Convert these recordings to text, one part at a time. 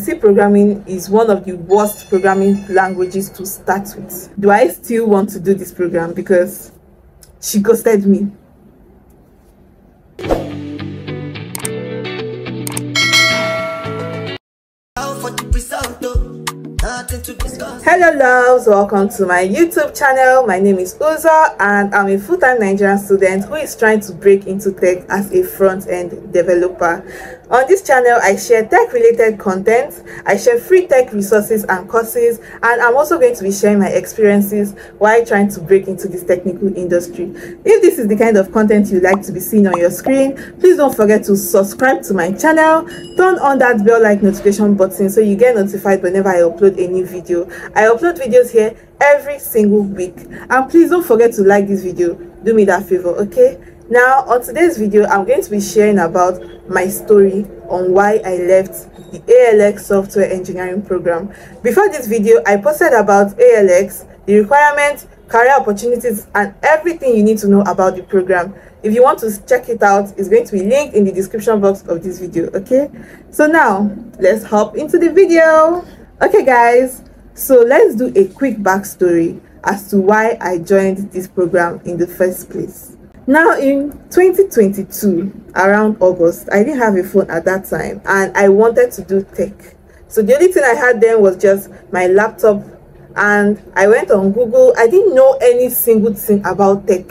C programming is one of the worst programming languages to start with. Do I still want to do this program? Because she ghosted me. Hello loves, welcome to my YouTube channel. My name is Uzo and I'm a full-time Nigerian student who is trying to break into tech as a front-end developer. On this channel, I share tech-related content, I share free tech resources and courses, and I'm also going to be sharing my experiences while trying to break into this technical industry. If this is the kind of content you like to be seen on your screen, please don't forget to subscribe to my channel, turn on that bell-like notification button so you get notified whenever I upload a new video. I upload videos here every single week, and please don't forget to like this video. Do me that favor, okay? Now, on today's video, I'm going to be sharing about my story on why I left the ALX software engineering program. Before this video, I posted about ALX, the requirements, career opportunities, and everything you need to know about the program. If you want to check it out, it's going to be linked in the description box of this video, okay? So now, let's hop into the video. Okay, guys, so let's do a quick backstory as to why I joined this program in the first place. Now, in 2022, around August, I didn't have a phone at that time and I wanted to do tech. So the only thing I had then was just my laptop, and I went on Google. I didn't know any single thing about tech.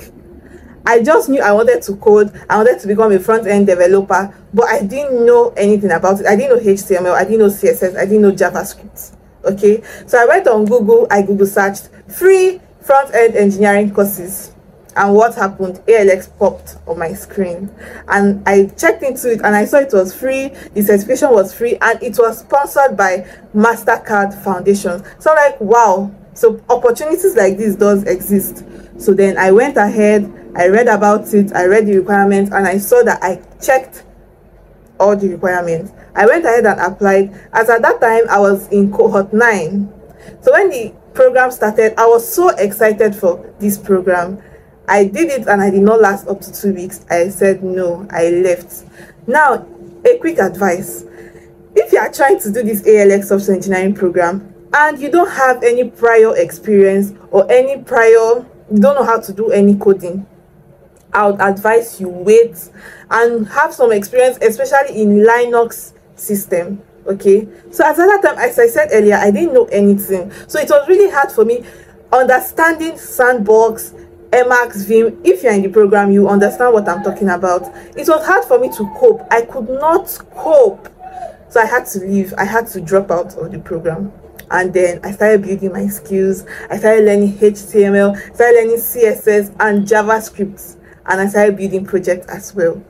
I just knew I wanted to code, I wanted to become a front-end developer, but I didn't know anything about it. I didn't know HTML, I didn't know CSS, I didn't know JavaScript. Okay, so I went on Google, I Google searched free front-end engineering courses. And what happened? ALX popped on my screen and I checked into it and I saw it was free, the certification was free, and it was sponsored by MasterCard Foundation. So I'm like, wow, so opportunities like this does exist. So then I went ahead, I read about it, I read the requirements, and I saw that I checked all the requirements. I went ahead and applied, as at that time I was in cohort 9. So when the program started, I was so excited for this program. I did it and I did not last up to 2 weeks. I said no, I left. Now, a quick advice. If you are trying to do this ALX software engineering program and you don't have any prior experience or any prior, you don't know how to do any coding, I would advise you wait and have some experience, especially in Linux system. Okay, so at that time, as I said earlier, I didn't know anything. So it was really hard for me understanding sandbox, Emacs, Vim. If you're in the program, you understand what I'm talking about. It was hard for me to cope. I could not cope. So I had to leave. I had to drop out of the program. And then I started building my skills. I started learning HTML, started learning CSS and JavaScript. And I started building projects as well.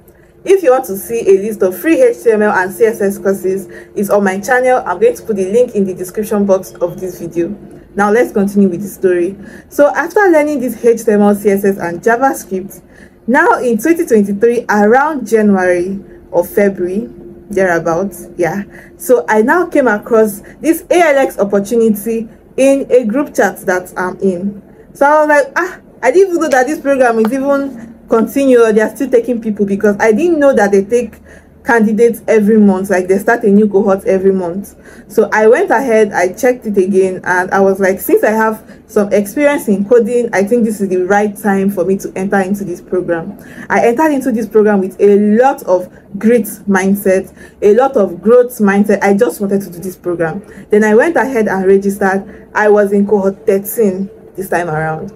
If you want to see a list of free HTML and CSS courses, it's on my channel. I'm going to put the link in the description box of this video. Now let's continue with the story. So after learning this HTML, CSS and JavaScript, now in 2023, around January or February, thereabouts, yeah. So I now came across this ALX opportunity in a group chat that I'm in. So I was like, ah, I didn't even know that this program is even continued. They are still taking people, because I didn't know that they take candidates every month, like they start a new cohort every month. So I went ahead, I checked it again, and I was like, since I have some experience in coding, I think this is the right time for me to enter into this program. I entered into this program with a lot of grit mindset, a lot of growth mindset. I just wanted to do this program. Then I went ahead and registered. I was in cohort 13 this time around.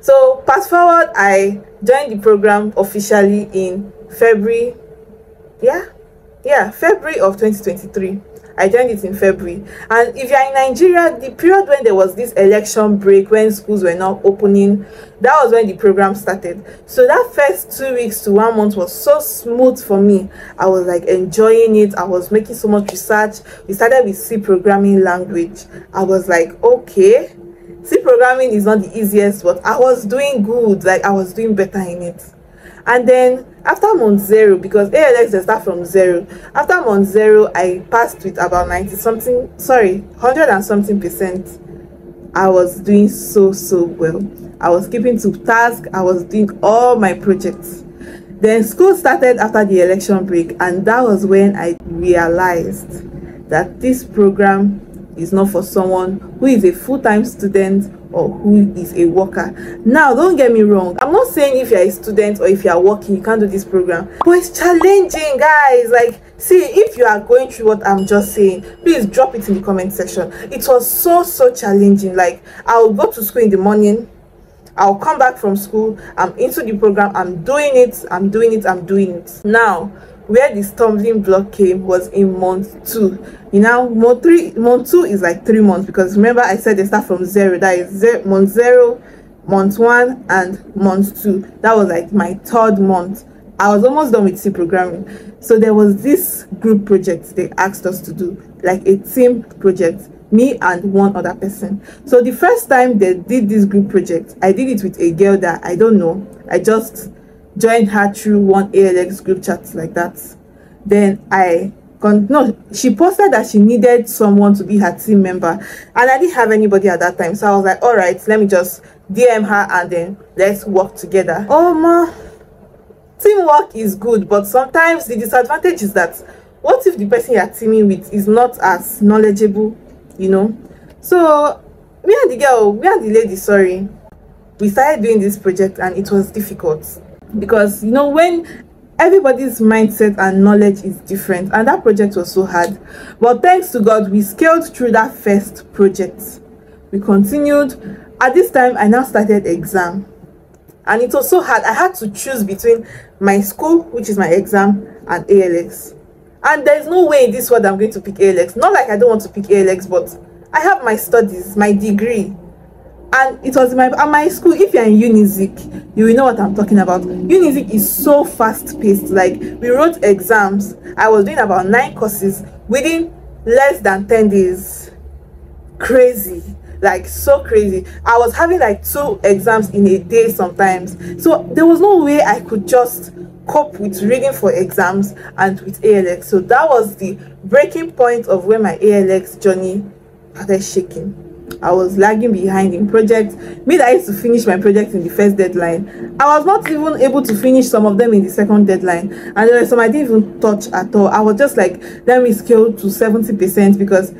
So fast forward, I joined the program officially in February. Yeah, February of 2023. I joined it in February. And if you're in Nigeria, the period when there was this election break, when schools were not opening, that was when the program started. So that first 2 weeks to 1 month was so smooth for me. I was like enjoying it. I was making so much research. We started with C programming language. I was like, okay, C programming is not the easiest, but I was doing good. Like I was doing better in it. And then after month zero, because ALX they start from zero, after month zero I passed with about 100 and something percent. I was doing so well. I was keeping to task, I was doing all my projects. Then school started after the election break, and that was when I realized that this program is not for someone who is a full-time student or who is a worker. Now, don't get me wrong, I'm not saying if you're a student or if you're working you can't do this program, but it's challenging, guys. Like, see, if you are going through what I'm just saying, please drop it in the comment section. It was so challenging. Like, I'll go to school in the morning, I'll come back from school, I'm into the program, I'm doing it. Now, where the stumbling block came was in month 2. You know, month 2 is like 3 months, because remember I said they start from zero. That is month 0, month 1, and month 2. That was like my 3rd month. I was almost done with C programming. So there was this group project they asked us to do, like a team project, me and one other person. So the first time they did this group project, I did it with a girl that I don't know. I just joined her through one ALX group chat like that. Then she posted that she needed someone to be her team member, and I didn't have anybody at that time. So I was like, all right, let me just DM her and then let's work together. Oh my, teamwork is good, but sometimes the disadvantage is that what if the person you're teaming with is not as knowledgeable, you know? So we started doing this project, and it was difficult because, you know, when everybody's mindset and knowledge is different, and that project was so hard. But thanks to God, we scaled through that first project. We continued. At this time, I now started exam, and it was so hard. I had to choose between my school, which is my exam, and ALX. And there's no way in this world I'm going to pick ALX. Not like I don't want to pick ALX, but I have my studies, my degree. And it was at my school. If you're in Unizik, you will know what I'm talking about. Unizik is so fast-paced. Like, we wrote exams. I was doing about 9 courses within less than 10 days. Crazy. Like, so crazy. I was having like 2 exams in a day sometimes. So there was no way I could just cope with reading for exams and with ALX. So that was the breaking point of where my ALX journey started shaking. I was lagging behind in projects. I used to finish my projects in the first deadline. I was not even able to finish some of them in the second deadline, and there were some I didn't even touch at all. I was just like, let me scale to 70%, because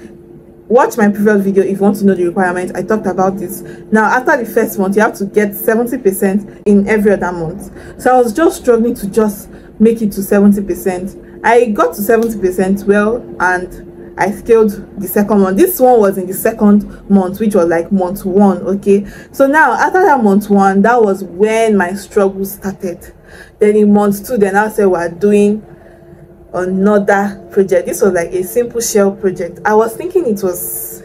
watch my previous video if you want to know the requirements. I talked about this. Now, after the first month, you have to get 70% in every other month. So I was just struggling to just make it to 70%. I got to 70% well, and I scaled the second month. This one was in the second month, which was like month 1. Okay, so now after that month 1, that was when my struggle started. Then in month 2, then I said we're doing another project. This was like a simple shell project. I was thinking it was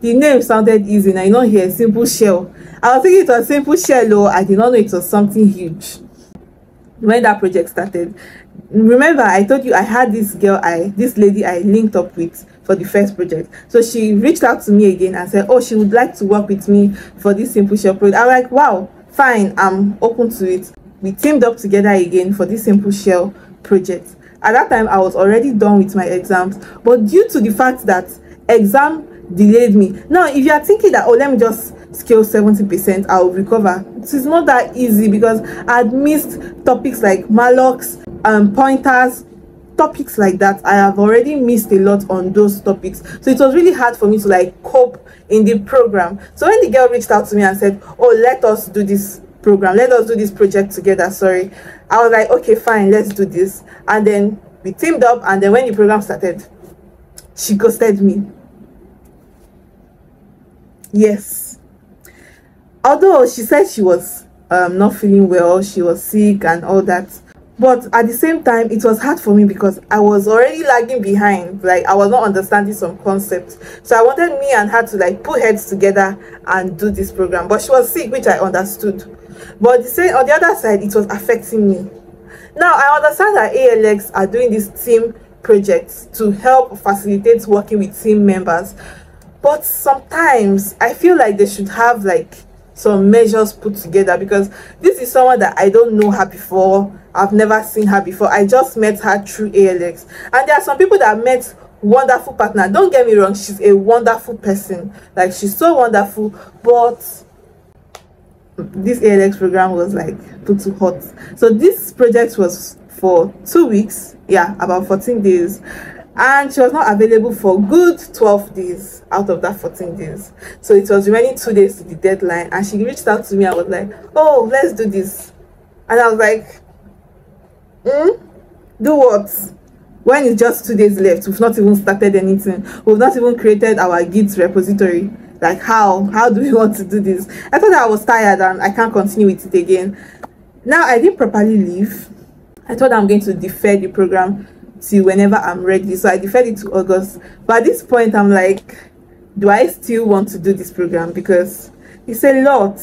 the name sounded easy. Now, you know, here, simple shell. I was thinking it was simple shell, though I did not know it was something huge. When that project started, remember I told you I had this girl, this lady I linked up with for the first project. So she reached out to me again and said, oh, she would like to work with me for this simple shell project. I'm like, wow, fine, I'm open to it. We teamed up together again for this simple shell project. At that time, I was already done with my exams, but due to the fact that exam delayed me. Now, if you are thinking that, oh, let me just scale 70%, I'll recover, it is not that easy, because I had missed topics like mallocs, pointers, topics like that. I have already missed a lot on those topics, so it was really hard for me to like cope in the program. So when the girl reached out to me and said, oh, let us do this project together, I was like, okay, fine, let's do this. And then we teamed up, and then when the program started, she ghosted me. Yes, although she said she was not feeling well, she was sick and all that, but at the same time it was hard for me because I was already lagging behind. Like, I was not understanding some concepts, so I wanted me and her to like put heads together and do this program. But she was sick, which I understood, but on the other side, it was affecting me. Now I understand that ALX are doing these team projects to help facilitate working with team members, but sometimes I feel like they should have like some measures put together, because this is someone that I don't know her before. I've never seen her before. I just met her through ALX. And there are some people that met wonderful partner. Don't get me wrong, she's a wonderful person. Like, she's so wonderful, but this ALX program was like too hot. So this project was for 2 weeks, yeah, about 14 days. and she was not available for good 12 days out of that 14 days. So it was remaining 2 days to the deadline, and she reached out to me. I was like, oh, let's do this. And I was like, do what? When it's just 2 days left, we've not even started anything, we've not even created our Git repository. Like, how do we want to do this? I thought I was tired and I can't continue with it again. Now, I didn't properly leave. I thought I'm going to defer the program till whenever I'm ready. So I deferred it to August. But at this point, I'm like, do I still want to do this program? Because it's a lot.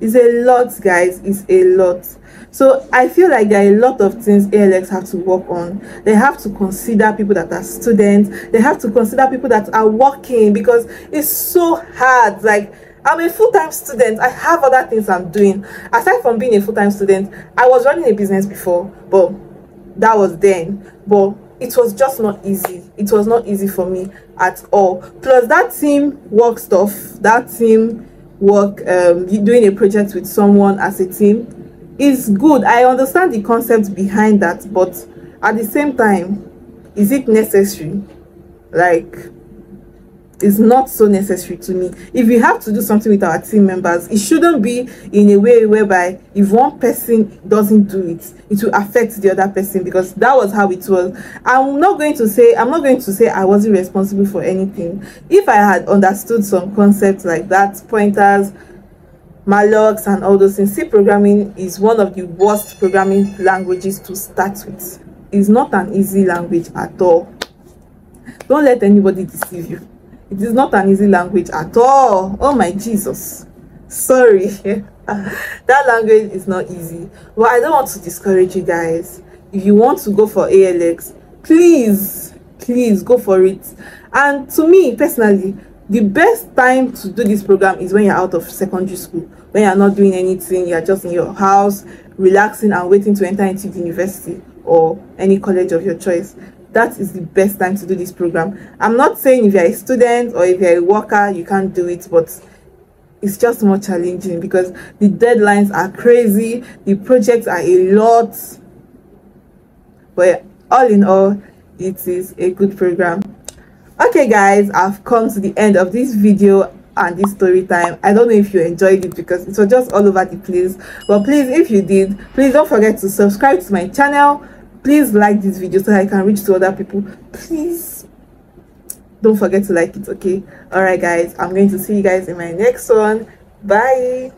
It's a lot, guys. It's a lot. So I feel like there are a lot of things ALX have to work on. They have to consider people that are students. They have to consider people that are working, because it's so hard. Like, I'm a full-time student. I have other things I'm doing. Aside from being a full-time student, I was running a business before, but that was then. But it was just not easy. It was not easy for me at all. Plus that team work stuff, that team work, doing a project with someone as a team is good. I understand the concept behind that, but at the same time, is it necessary? Like, it's not so necessary to me. If we have to do something with our team members, it shouldn't be in a way whereby if one person doesn't do it, it will affect the other person, because that was how it was. I'm not going to say I wasn't responsible for anything. If I had understood some concepts like that, pointers, mallocs, and all those things. C programming is one of the worst programming languages to start with. It's not an easy language at all. Don't let anybody deceive you. It is not an easy language at all. Oh my Jesus. Sorry. That language is not easy. But I don't want to discourage you guys. If you want to go for ALX, please, please go for it. And to me personally, the best time to do this program is when you're out of secondary school, when you're not doing anything, you're just in your house, relaxing and waiting to enter into the university or any college of your choice. That is the best time to do this program. I'm not saying if you're a student or if you're a worker, you can't do it, but it's just more challenging because the deadlines are crazy, the projects are a lot. But all in all, it is a good program. Okay, guys, I've come to the end of this video and this story time. I don't know if you enjoyed it because it was just all over the place. But please, if you did, please don't forget to subscribe to my channel. Please like this video so I can reach to other people. Please don't forget to like it, okay? All right, guys, I'm going to see you guys in my next one. Bye.